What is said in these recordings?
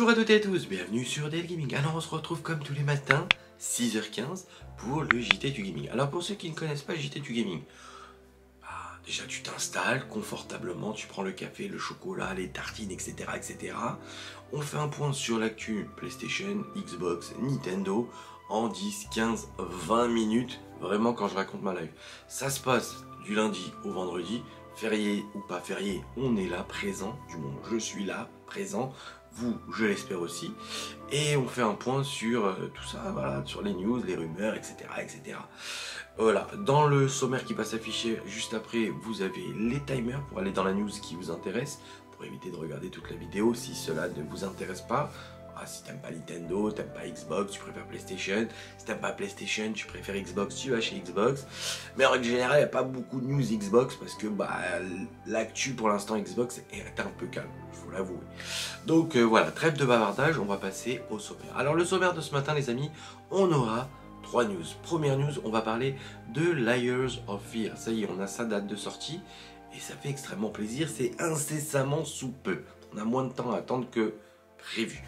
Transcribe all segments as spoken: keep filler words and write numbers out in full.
Bonjour à toutes et à tous, bienvenue sur D L GAMING. Alors on se retrouve comme tous les matins, six heures quinze, pour le J T du Gaming. Alors pour ceux qui ne connaissent pas le J T du Gaming, bah, déjà tu t'installes confortablement, tu prends le café, le chocolat, les tartines, et cetera et cetera. On fait un point sur l'actu PlayStation, Xbox, Nintendo, en dix, quinze, vingt minutes, vraiment quand je raconte ma live. Ça se passe du lundi au vendredi, férié ou pas férié, on est là, présent, du moins je suis là, présent, vous, je l'espère aussi, et on fait un point sur euh, tout ça, voilà, sur les news, les rumeurs, et cetera, et cetera. Voilà, dans le sommaire qui passe affiché juste après, vous avez les timers pour aller dans la news qui vous intéresse, pour éviter de regarder toute la vidéo si cela ne vous intéresse pas. Ah, si t'aimes pas Nintendo, t'aimes pas Xbox, tu préfères PlayStation. Si t'aimes pas PlayStation, tu préfères Xbox, tu vas chez Xbox. Mais en règle générale, il n'y a pas beaucoup de news Xbox parce que bah, l'actu pour l'instant Xbox est un peu calme, il faut l'avouer. Donc euh, voilà, trêve de bavardage, on va passer au sommaire. Alors le sommaire de ce matin les amis, on aura trois news. Première news, on va parler de Layers of Fear. Ça y est, on a sa date de sortie et ça fait extrêmement plaisir, c'est incessamment sous peu. On a moins de temps à attendre que prévu.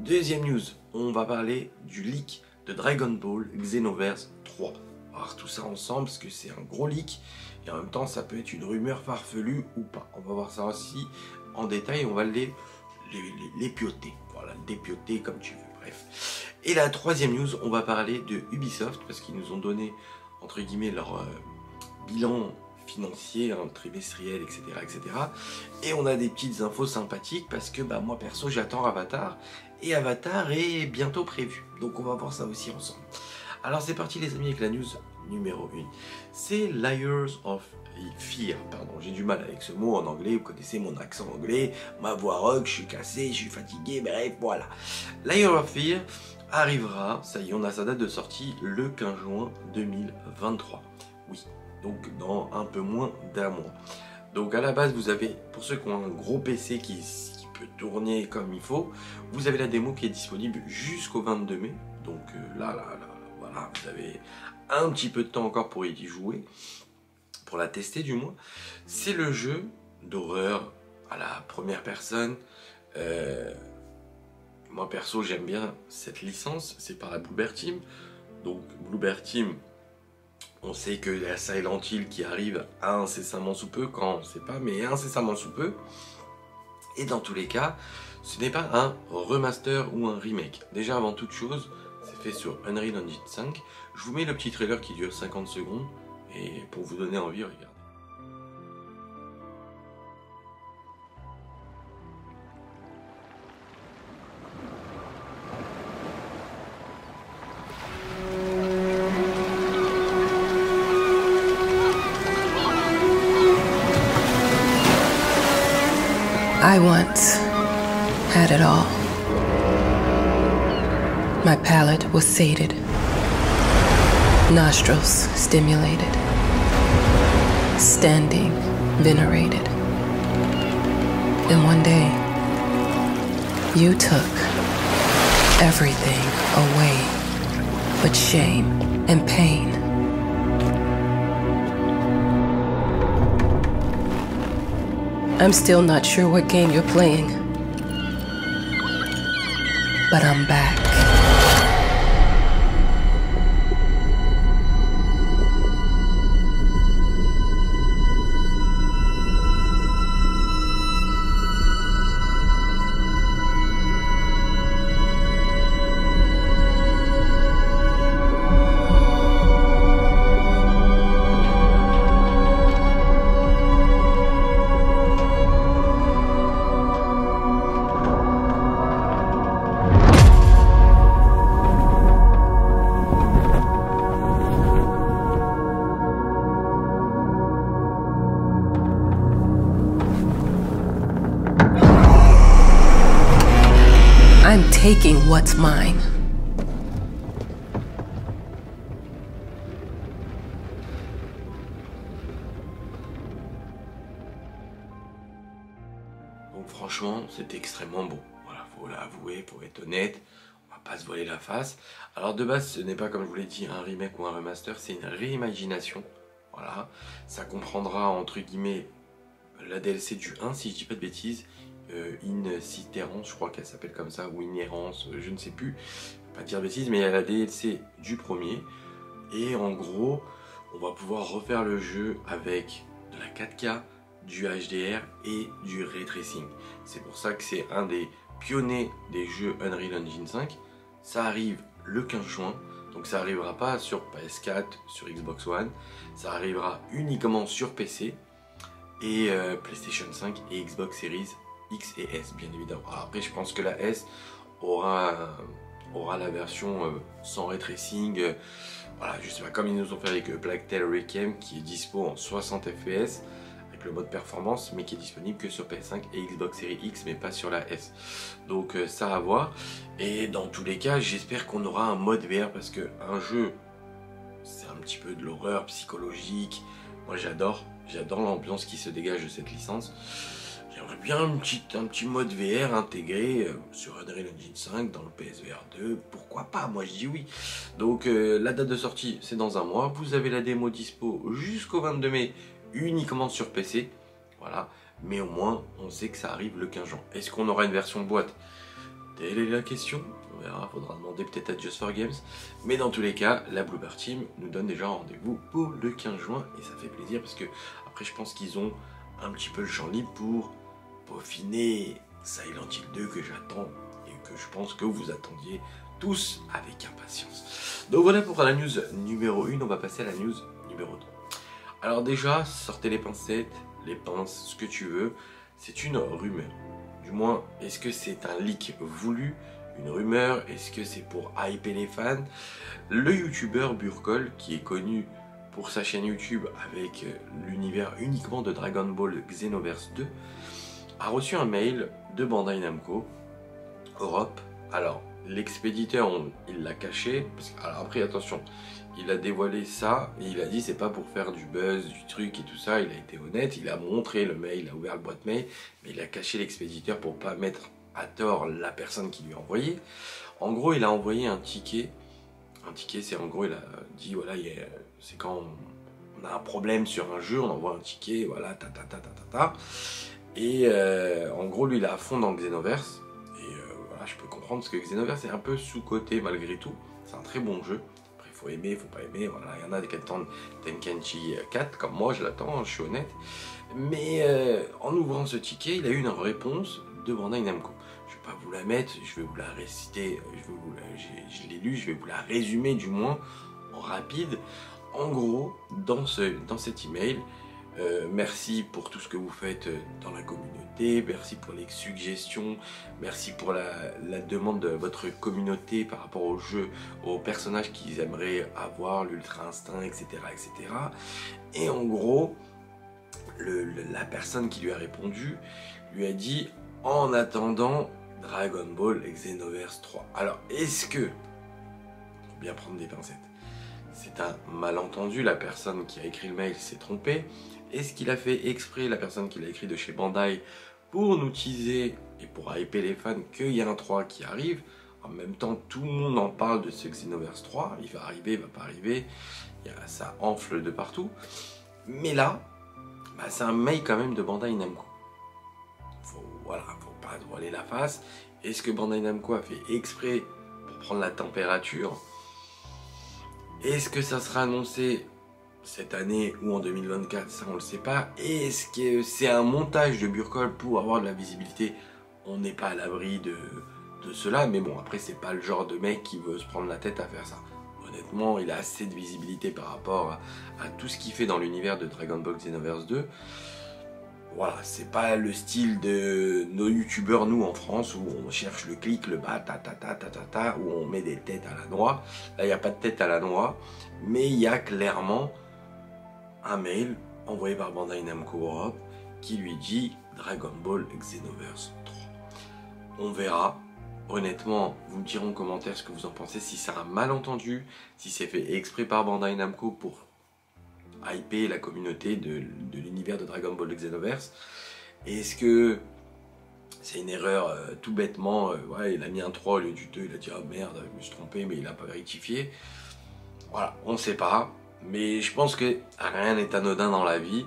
Deuxième news, on va parler du leak de Dragon Ball Xenoverse trois. On va voir tout ça ensemble parce que c'est un gros leak et en même temps ça peut être une rumeur farfelue ou pas. On va voir ça aussi en détail, on va les, les, les, les pioter. Voilà, le dépioter comme tu veux, bref. Et la troisième news, on va parler de Ubisoft parce qu'ils nous ont donné entre guillemets leur euh, bilan financier, hein, trimestriel, et cetera, et cetera. Et on a des petites infos sympathiques parce que bah, moi perso j'attends Avatar et Avatar est bientôt prévu. Donc on va voir ça aussi ensemble. Alors c'est parti les amis avec la news numéro un. C'est Layers of Fear. Pardon, j'ai du mal avec ce mot en anglais. Vous connaissez mon accent anglais, ma voix rock, je suis cassé, je suis fatigué, bref, voilà. Layers of Fear arrivera, ça y est, on a sa date de sortie le quinze juin deux mille vingt-trois. Oui. Donc dans un peu moins d'un mois. Donc à la base vous avez, pour ceux qui ont un gros P C qui, qui peut tourner comme il faut, vous avez la démo qui est disponible jusqu'au vingt-deux mai. Donc là, là, là, voilà, vous avez un petit peu de temps encore pour y jouer, pour la tester du moins. C'est le jeu d'horreur à la première personne. Euh, moi perso j'aime bien cette licence, c'est par la Bloober Team. Donc Bloober Team, on sait que la Silent Hill qui arrive incessamment sous peu, quand on ne sait pas, mais incessamment sous peu. Et dans tous les cas, ce n'est pas un remaster ou un remake. Déjà avant toute chose, c'est fait sur Unreal Engine cinq. Je vous mets le petit trailer qui dure cinquante secondes et pour vous donner envie, regardez. I once had it all. My palate was sated, nostrils stimulated, standing venerated. And one day, you took everything away but shame and pain. I'm still not sure what game you're playing, but I'm back. I'm taking what's mine. Donc franchement, c'était extrêmement beau. Voilà, faut l'avouer, faut être honnête, on va pas se voiler la face. Alors de base, ce n'est pas comme je vous l'ai dit un remake ou un remaster, c'est une réimagination. Voilà, ça comprendra entre guillemets la D L C du un si je dis pas de bêtises. euh, Inciterence, je crois qu'elle s'appelle comme ça, ou Inhérence, je ne sais plus, pas dire bêtises, mais il y a la D L C du premier, et en gros, on va pouvoir refaire le jeu avec de la quatre K, du H D R et du Ray Tracing. C'est pour ça que c'est un des pionniers des jeux Unreal Engine cinq. Ça arrive le quinze juin, donc ça n'arrivera pas sur P S quatre, sur Xbox One, ça arrivera uniquement sur P C et euh, PlayStation cinq et Xbox Series X et S, bien évidemment. Alors après, je pense que la S aura, aura la version euh, sans Ray Tracing, euh, voilà, je sais pas, comme ils nous ont fait avec Black Tail Requiem, qui est dispo en soixante F P S, le mode performance, mais qui est disponible que sur P S cinq et Xbox Series X, mais pas sur la S, donc euh, ça à voir. Et dans tous les cas, j'espère qu'on aura un mode V R, parce que un jeu, c'est un petit peu de l'horreur psychologique. Moi j'adore, j'adore l'ambiance qui se dégage de cette licence. J'aimerais bien un petit, un petit mode V R intégré euh, sur Unreal Engine cinq dans le P S V R deux, pourquoi pas, moi je dis oui. Donc euh, la date de sortie, c'est dans un mois. Vous avez la démo dispo jusqu'au vingt-deux mai, uniquement sur P C, voilà, mais au moins on sait que ça arrive le quinze juin. Est-ce qu'on aura une version boîte? Telle est la question, on verra, faudra demander peut-être à Just for Games, mais dans tous les cas, la Bloober Team nous donne déjà rendez-vous pour le quinze juin, et ça fait plaisir, parce que après je pense qu'ils ont un petit peu le champ libre pour peaufiner Silent Hill deux, que j'attends, et que je pense que vous attendiez tous avec impatience. Donc voilà pour la news numéro un, on va passer à la news numéro deux. Alors déjà, sortez les pincettes, les pinces, ce que tu veux, c'est une rumeur. Du moins, est-ce que c'est un leak voulu, une rumeur? Est-ce que c'est pour hyper les fans? Le youtubeur Burkol, qui est connu pour sa chaîne YouTube avec l'univers uniquement de Dragon Ball Xenoverse deux, a reçu un mail de Bandai Namco Europe. Alors, l'expéditeur, il l'a caché, parce que, alors après, attention, il a dévoilé ça et il a dit c'est pas pour faire du buzz, du truc et tout ça. Il a été honnête, il a montré le mail, il a ouvert le boîte mail, mais il a caché l'expéditeur pour pas mettre à tort la personne qui lui a envoyé. En gros, il a envoyé un ticket. Un ticket, c'est en gros, il a dit voilà, c'est quand on a un problème sur un jeu, on envoie un ticket, voilà, ta ta ta ta ta ta. Et euh, en gros, lui, il est à fond dans le Xenoverse. Et euh, voilà, je peux comprendre parce que Xenoverse est un peu sous-coté malgré tout. C'est un très bon jeu. Faut aimer, faut pas aimer, voilà, il y en a qui attendent Tekken quatre, comme moi je l'attends, je suis honnête, mais euh, en ouvrant ce ticket, il a eu une réponse de Bandai Namco. Je vais pas vous la mettre, je vais vous la réciter, je, vais vous la, je, je l'ai lu, je vais vous la résumer du moins, en rapide. En gros, dans, ce, dans cet email, euh, merci pour tout ce que vous faites dans la communauté, merci pour les suggestions, merci pour la, la demande de votre communauté par rapport aux jeux, aux personnages qu'ils aimeraient avoir, l'ultra instinct, et cetera, et cetera. Et en gros, le, le, la personne qui lui a répondu lui a dit « En attendant Dragon Ball Xenoverse trois ». Alors, est-ce que... faut bien prendre des pincettes. C'est un malentendu, la personne qui a écrit le mail s'est trompée. Est-ce qu'il a fait exprès, la personne qui l'a écrit de chez Bandai, pour nous teaser et pour hyper les fans qu'il y a un trois qui arrive? En même temps, tout le monde en parle de ce Xenoverse trois, il va arriver, il va pas arriver, ça enfle de partout. Mais là, bah c'est un mail quand même de Bandai Namco. Faut, voilà, faut pas voiler la face. Est-ce que Bandai Namco a fait exprès pour prendre la température? Est-ce que ça sera annoncé cette année ou en deux mille vingt-quatre? Ça, on le sait pas. Est-ce que c'est un montage de Burkol pour avoir de la visibilité? On n'est pas à l'abri de, de cela. Mais bon, après, c'est pas le genre de mec qui veut se prendre la tête à faire ça. Honnêtement, il a assez de visibilité par rapport à, à tout ce qu'il fait dans l'univers de Dragon Ball Xenoverse deux. Voilà, c'est pas le style de nos youtubeurs, nous, en France, où on cherche le clic, le bas, ta ta ta ta ta ta, où on met des têtes à la noix. Là, il n'y a pas de tête à la noix, mais il y a clairement un mail envoyé par Bandai Namco Europe qui lui dit Dragon Ball Xenoverse trois. On verra. Honnêtement, vous me direz en commentaire ce que vous en pensez, si c'est un malentendu, si c'est fait exprès par Bandai Namco pour hyper la communauté de, de l'univers de Dragon Ball Xenoverse. Est-ce que c'est une erreur euh, tout bêtement, euh, ouais, il a mis un trois au lieu du deux, il a dit ah oh, merde, je me suis trompé, mais il n'a pas rectifié. Voilà, on ne sait pas, mais je pense que rien n'est anodin dans la vie.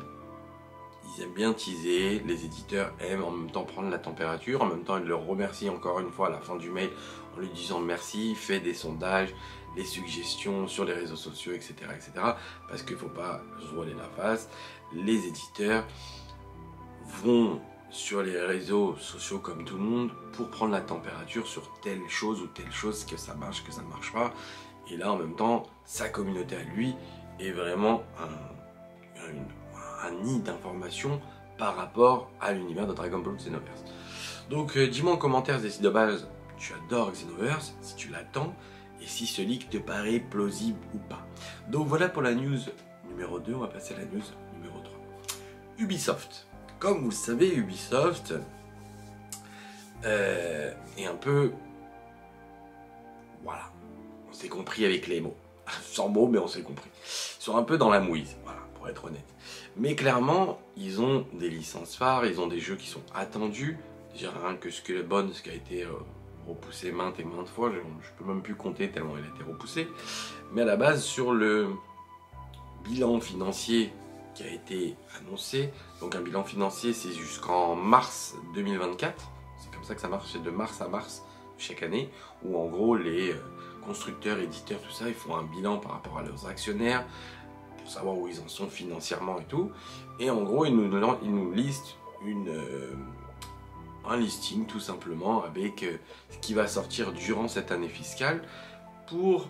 ils aiment bien teaser, les éditeurs aiment en même temps prendre la température, en même temps ils le remercient encore une fois à la fin du mail en lui disant merci, fais des sondages, des suggestions sur les réseaux sociaux, et cetera et cetera parce qu'il ne faut pas se voiler la face, les éditeurs vont sur les réseaux sociaux comme tout le monde pour prendre la température sur telle chose ou telle chose, que ça marche, que ça ne marche pas, et là en même temps sa communauté à lui est vraiment un, un, un nid d'informations par rapport à l'univers de Dragon Ball Xenoverse. Donc euh, dis-moi en commentaire si de base tu adores Xenoverse, si tu l'attends et si ce leak te paraît plausible ou pas. Donc voilà pour la news numéro deux, on va passer à la news numéro trois. Ubisoft. Comme vous le savez, Ubisoft euh, est un peu... Voilà, on s'est compris avec les mots. Sans mots, mais on s'est compris. Ils sont un peu dans la mouise, voilà, pour être honnête. Mais clairement, ils ont des licences phares, ils ont des jeux qui sont attendus. Déjà rien que Skull and Bones, ce qui a été... Euh, repoussé maintes et maintes fois, je ne peux même plus compter tellement il a été repoussé, mais à la base sur le bilan financier qui a été annoncé, donc un bilan financier c'est jusqu'en mars deux mille vingt-quatre, c'est comme ça que ça marche, c'est de mars à mars chaque année, où en gros les constructeurs, éditeurs, tout ça, ils font un bilan par rapport à leurs actionnaires, pour savoir où ils en sont financièrement et tout, et en gros ils nous, ils nous listent une... Euh, un listing tout simplement avec euh, ce qui va sortir durant cette année fiscale pour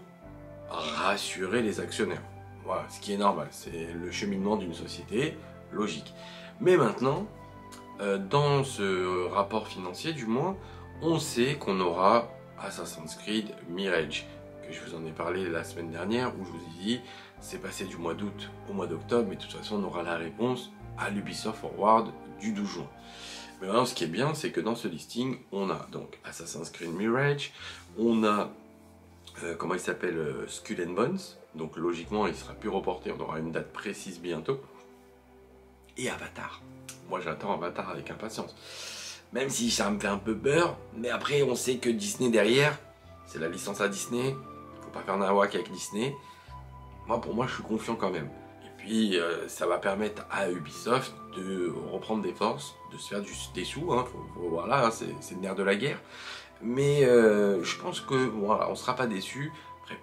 rassurer les actionnaires. Voilà, ce qui est normal, c'est le cheminement d'une société, logique. Mais maintenant, euh, dans ce rapport financier du moins, on sait qu'on aura Assassin's Creed Mirage, que je vous en ai parlé la semaine dernière, où je vous ai dit, c'est passé du mois d'août au mois d'octobre, mais de toute façon on aura la réponse à l'Ubisoft Forward du douze juin. Mais maintenant, ce qui est bien, c'est que dans ce listing, on a donc Assassin's Creed Mirage, on a, euh, comment il s'appelle, euh, Skull and Bones, donc logiquement, il sera plus reporté, on aura une date précise bientôt, et Avatar. Moi, j'attends Avatar avec impatience, même si ça me fait un peu peur, mais après, on sait que Disney derrière, c'est la licence à Disney, faut pas faire nawak avec Disney, moi, pour moi, je suis confiant quand même. Puis euh, ça va permettre à Ubisoft de reprendre des forces, de se faire du, des sous, hein, faut, faut, voilà, hein, c'est le nerf de la guerre. Mais euh, je pense que voilà, on ne sera pas déçus. Après,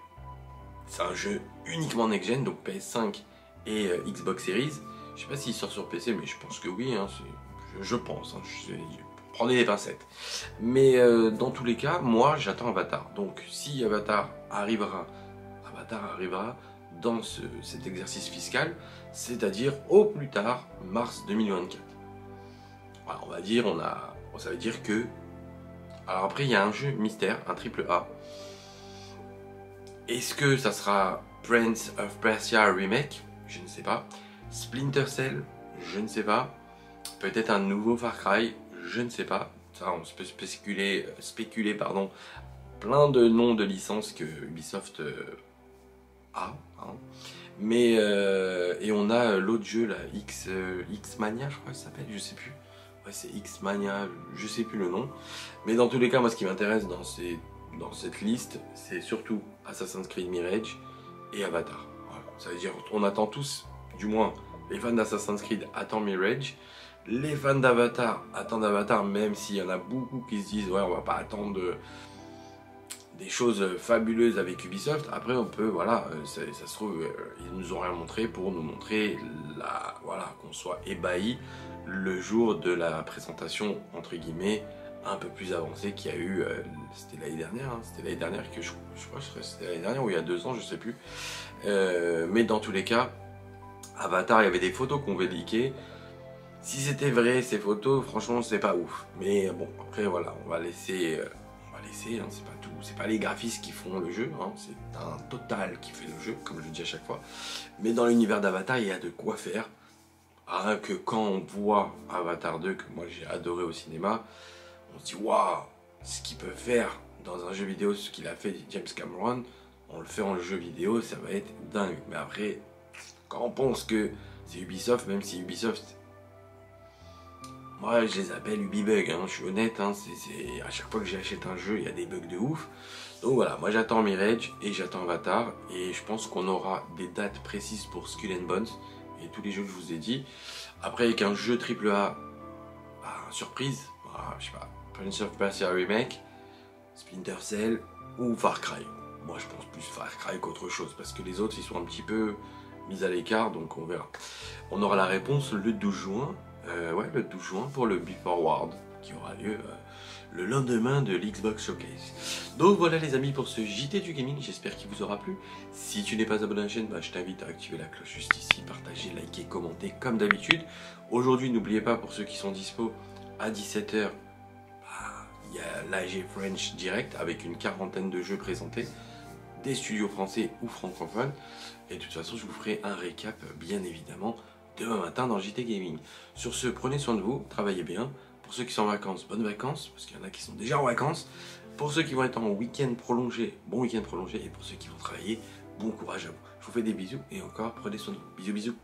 c'est un jeu uniquement next-gen, donc P S cinq et euh, Xbox Series. Je sais pas s'il sort sur P C, mais je pense que oui, hein, je, je pense. Hein, je, je, prenez des pincettes. Mais euh, dans tous les cas, moi j'attends Avatar. Donc si Avatar arrivera, Avatar arrivera. dans ce, cet exercice fiscal, c'est-à-dire au plus tard mars deux mille vingt-quatre. Voilà, on va dire, on a, ça veut dire que... Alors après, il y a un jeu mystère, un triple A. Est-ce que ça sera Prince of Persia Remake? Je ne sais pas. Splinter Cell? Je ne sais pas. Peut-être un nouveau Far Cry? Je ne sais pas. Ça, on peut spéculer, spéculer pardon, plein de noms de licences que Ubisoft... Euh, Ah, hein. Mais euh, et on a l'autre jeu là, X, euh, X Mania, je crois que ça s'appelle, je sais plus. Ouais, c'est X Mania, je sais plus le nom. Mais dans tous les cas, moi, ce qui m'intéresse dans, dans cette liste, c'est surtout Assassin's Creed Mirage et Avatar. Voilà. Ça veut dire on attend tous, du moins les fans d'Assassin's Creed attendent Mirage, les fans d'Avatar attendent Avatar, même s'il y en a beaucoup qui se disent ouais, on va pas attendre. Euh, des choses fabuleuses avec Ubisoft. Après on peut, voilà, ça, ça se trouve, ils nous ont rien montré pour nous montrer la, voilà, qu'on soit ébahi le jour de la présentation entre guillemets un peu plus avancée qu'il y a eu, euh, c'était l'année dernière, hein, c'était l'année dernière que je, je crois que c'était l'année dernière ou il y a deux ans, je sais plus. Euh, mais dans tous les cas, Avatar, il y avait des photos qu'on veut leaker. Si c'était vrai ces photos, franchement c'est pas ouf. Mais bon, après voilà, on va laisser... Euh, laisser, hein, c'est pas tout, c'est pas les graphistes qui font le jeu, hein, c'est un total qui fait le jeu, comme je le dis à chaque fois. Mais dans l'univers d'Avatar, il y a de quoi faire. Hein, que quand on voit Avatar deux, que moi j'ai adoré au cinéma, on se dit waouh, ce qu'il peut faire dans un jeu vidéo, ce qu'il a fait James Cameron, on le fait en jeu vidéo, ça va être dingue. Mais après, quand on pense que c'est Ubisoft, même si Ubisoft. Moi je les appelle Ubibug, hein, je suis honnête, hein, c'est, c'est... à chaque fois que j'achète un jeu, il y a des bugs de ouf. Donc voilà, moi j'attends Mirage et j'attends Avatar, et je pense qu'on aura des dates précises pour Skull and Bones, et tous les jeux que je vous ai dit. Après, qu'un jeu triple A, bah, surprise, bah, je sais pas, Prince of Persia Remake, Splinter Cell ou Far Cry. Moi, je pense plus Far Cry qu'autre chose, parce que les autres, ils sont un petit peu mis à l'écart, donc on verra. On aura la réponse le douze juin, euh, ouais, le douze juin pour le Before World, qui aura lieu euh, le lendemain de l'Xbox Showcase. Donc voilà les amis pour ce J T du Gaming, j'espère qu'il vous aura plu. Si tu n'es pas abonné à la chaîne, bah, je t'invite à activer la cloche juste ici, partager, liker, commenter comme d'habitude. Aujourd'hui, n'oubliez pas, pour ceux qui sont dispo, à dix-sept heures, bah, il y a l'A G French Direct, avec une quarantaine de jeux présentés, des studios français ou francophones, et de toute façon je vous ferai un récap bien évidemment demain matin dans J T Gaming. Sur ce, prenez soin de vous, travaillez bien. Pour ceux qui sont en vacances, bonnes vacances, parce qu'il y en a qui sont déjà en vacances. Pour ceux qui vont être en week-end prolongé, bon week-end prolongé, et pour ceux qui vont travailler, bon courage à vous. Je vous fais des bisous, et encore, prenez soin de vous. Bisous, bisous.